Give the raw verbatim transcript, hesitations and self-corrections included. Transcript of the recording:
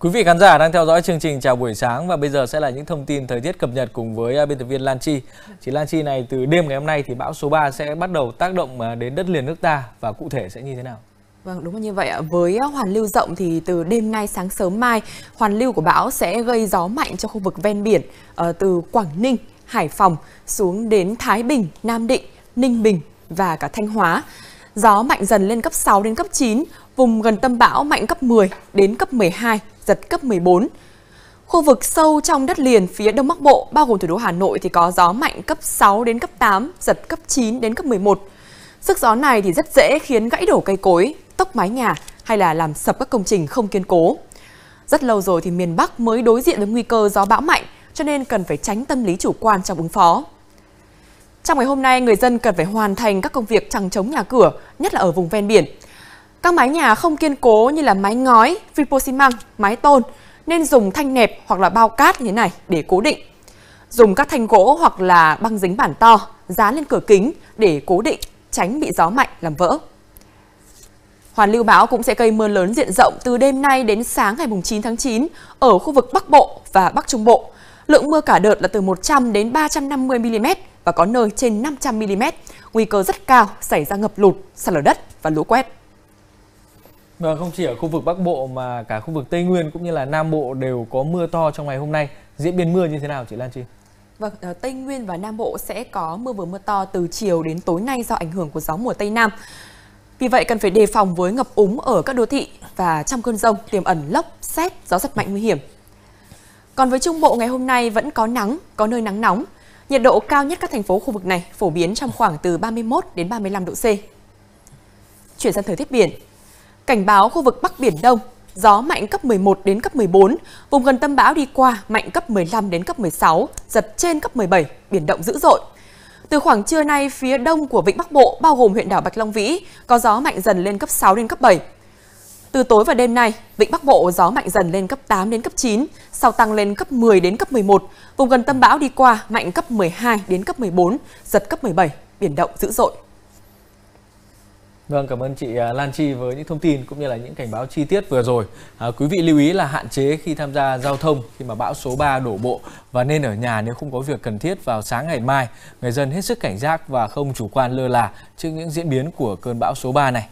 Quý vị khán giả đang theo dõi chương trình Chào Buổi Sáng và bây giờ sẽ là những thông tin thời tiết cập nhật cùng với biên tập viên Lan Chi. Chị Lan Chi này, từ đêm ngày hôm nay thì bão số ba sẽ bắt đầu tác động đến đất liền nước ta và cụ thể sẽ như thế nào? Vâng, đúng như vậy ạ. Với hoàn lưu rộng thì từ đêm nay sáng sớm mai, hoàn lưu của bão sẽ gây gió mạnh cho khu vực ven biển từ Quảng Ninh, Hải Phòng xuống đến Thái Bình, Nam Định, Ninh Bình và cả Thanh Hóa. Gió mạnh dần lên cấp sáu đến cấp chín, vùng gần tâm bão mạnh cấp mười đến cấp mười hai, giật cấp mười bốn. Khu vực sâu trong đất liền phía Đông Bắc Bộ bao gồm thủ đô Hà Nội thì có gió mạnh cấp sáu đến cấp tám, giật cấp chín đến cấp mười một. Sức gió này thì rất dễ khiến gãy đổ cây cối, tốc mái nhà hay là làm sập các công trình không kiên cố. Rất lâu rồi thì miền Bắc mới đối diện với nguy cơ gió bão mạnh, cho nên cần phải tránh tâm lý chủ quan trong ứng phó. Trong ngày hôm nay, người dân cần phải hoàn thành các công việc chằng chống nhà cửa, nhất là ở vùng ven biển. Các mái nhà không kiên cố như là mái ngói, vipo xi măng, mái tôn nên dùng thanh nẹp hoặc là bao cát như thế này để cố định. Dùng các thanh gỗ hoặc là băng dính bản to dán lên cửa kính để cố định, tránh bị gió mạnh làm vỡ. Hoàn lưu bão cũng sẽ gây mưa lớn diện rộng từ đêm nay đến sáng ngày chín tháng chín ở khu vực Bắc Bộ và Bắc Trung Bộ. Lượng mưa cả đợt là từ một trăm đến ba trăm năm mươi mi li mét và có nơi trên năm trăm mi li mét. Nguy cơ rất cao xảy ra ngập lụt, sạt lở đất và lũ quét. Và không chỉ ở khu vực Bắc Bộ mà cả khu vực Tây Nguyên cũng như là Nam Bộ đều có mưa to trong ngày hôm nay. Diễn biến mưa như thế nào chị Lan Chi? Vâng, Tây Nguyên và Nam Bộ sẽ có mưa vừa mưa to từ chiều đến tối nay do ảnh hưởng của gió mùa Tây Nam. Vì vậy cần phải đề phòng với ngập úng ở các đô thị và trong cơn dông tiềm ẩn lốc, sét, gió rất mạnh nguy hiểm. Còn với Trung Bộ ngày hôm nay vẫn có nắng, có nơi nắng nóng. Nhiệt độ cao nhất các thành phố khu vực này phổ biến trong khoảng từ ba mươi mốt đến ba mươi lăm độ C. Chuyển sang thời tiết biển. Cảnh báo khu vực Bắc Biển Đông, gió mạnh cấp mười một đến cấp mười bốn, vùng gần tâm bão đi qua mạnh cấp mười lăm đến cấp mười sáu, giật trên cấp mười bảy, biển động dữ dội. Từ khoảng trưa nay, phía đông của Vịnh Bắc Bộ bao gồm huyện đảo Bạch Long Vĩ có gió mạnh dần lên cấp sáu đến cấp bảy. Từ tối và đêm nay, Vịnh Bắc Bộ gió mạnh dần lên cấp tám đến cấp chín, sau tăng lên cấp mười đến cấp mười một, vùng gần tâm bão đi qua mạnh cấp mười hai đến cấp mười bốn, giật cấp mười bảy, biển động dữ dội. Vâng, cảm ơn chị Lan Chi với những thông tin cũng như là những cảnh báo chi tiết vừa rồi. À, quý vị lưu ý là hạn chế khi tham gia giao thông khi mà bão số ba đổ bộ và nên ở nhà nếu không có việc cần thiết vào sáng ngày mai. Người dân hết sức cảnh giác và không chủ quan lơ là trước những diễn biến của cơn bão số ba này.